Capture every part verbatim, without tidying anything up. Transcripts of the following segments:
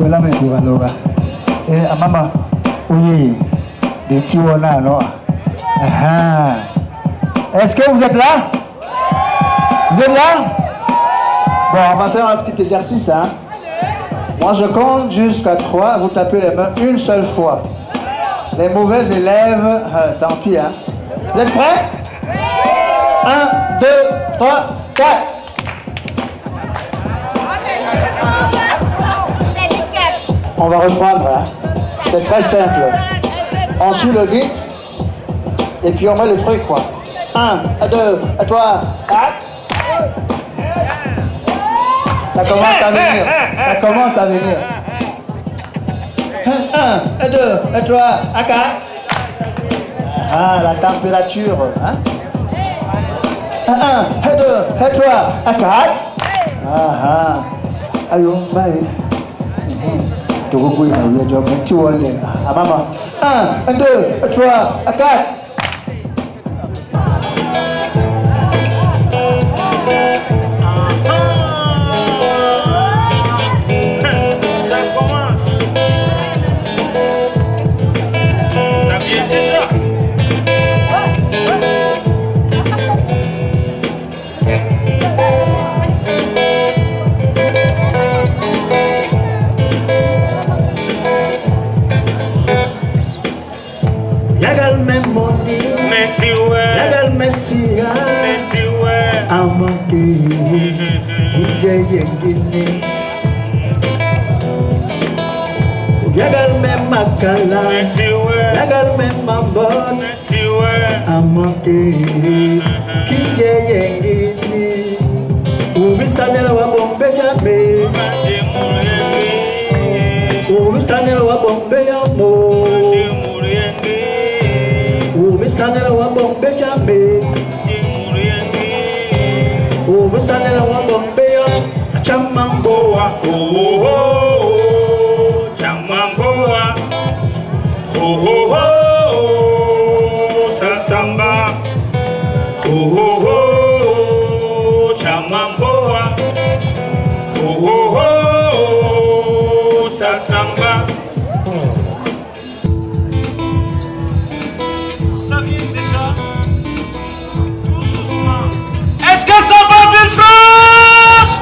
Wela me diwaloba. Eh amama oui de Tiwana alors. Ah. Est-ce que vous êtes là? Vous êtes là? Bon, on va faire un petit exercice hein. Moi je compte jusqu'à trois, vous tapez les mains une seule fois. Les mauvais élèves, euh, tant pis hein. Vous êtes prêts? un, deux, trois, quatre. On va reprendre là. C'est très simple. On suit le beat et puis on met le truc quoi. un, deux, trois, quatre. Ça commence à venir. Ça commence à venir. un, deux, trois, quatre. Ah, la température. Hein? un, deux, trois, quatre. Ah ah. Ayo, bye. Tu vois, il y a tu vois, ah maman. un, deux, trois, quatre. Yagal même ma bonne, à monter, qui j'ai yengini. Ou visane la bombe jamais. Ou visane la bombe yamo. Ou visane la bombe jamais. Ou visane la bombe yamo. Tchamamboa, oh oh oh, Tchamamboa. Oh oh oh, ça samba. Oh oh oh, Tchamamboa. Oh oh oh, ça samba. Ça vient déjà. Tout doucement. Est-ce que ça va bien France?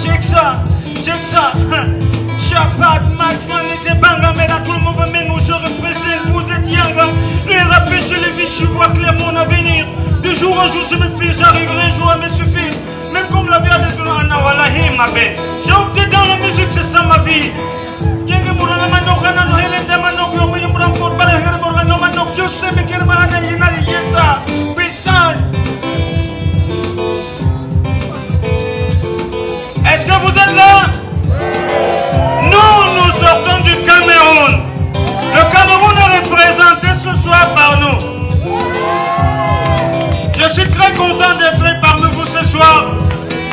Check ça. Jackson, Chapat, Max, les Banga, mais là tout le monde va mener nos jours pressés, vous êtes Yanga, les rapés les vies, je vois clair mon avenir. De jour en jour, je me suis, j'arriverai un jour à me suffire. Même comme la vie a des gloires, Nawalahi, ma belle. J'ai opté dans la musique, c'est ça ma vie. Yanga Mourana Manok, Anano, Helen Damanok, Yomi Mouramko, Balaher Mourana Manok, je sais, mais qu'elle m'a anaïe, Nali Yenta, Pissan. Est-ce que vous êtes là? Nous, nous sortons du Cameroun. Le Cameroun est représenté ce soir par nous. Je suis très content d'être parmi vous ce soir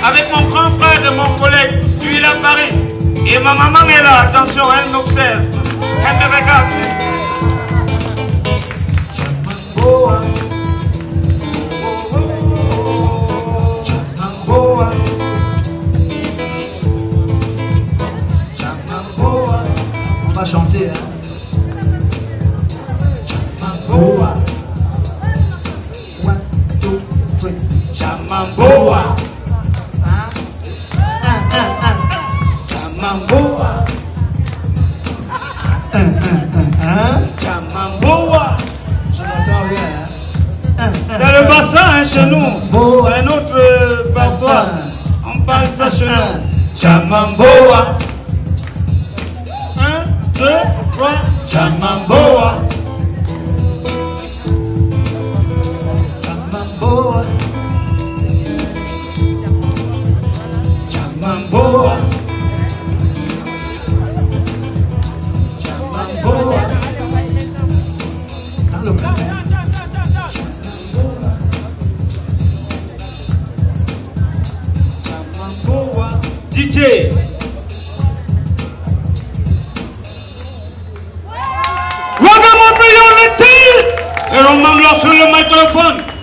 avec mon grand frère et mon collègue. Lui, il est à Paris. Et ma maman est là. Attention, elle m'observe. Elle me regarde. Chanter, hein? Tchamamboa, one, two, three, Tchamamboa, hein? Hein, hein, hein. Tchamamboa, hein, hein, hein, hein. Tchamamboa, je n'entends rien, hein? Hein, hein. C'est le bassin, hein, chez nous, c'est notre partois, on parle ça chez nous. Tchamamboa, deux, trois, Tchamamboa, Tchamamboa, Tchamamboa, Tchamamboa, dans le cadre, Tchamamboa, Tchamamboa, D J. Et on m'amène sur le microphone.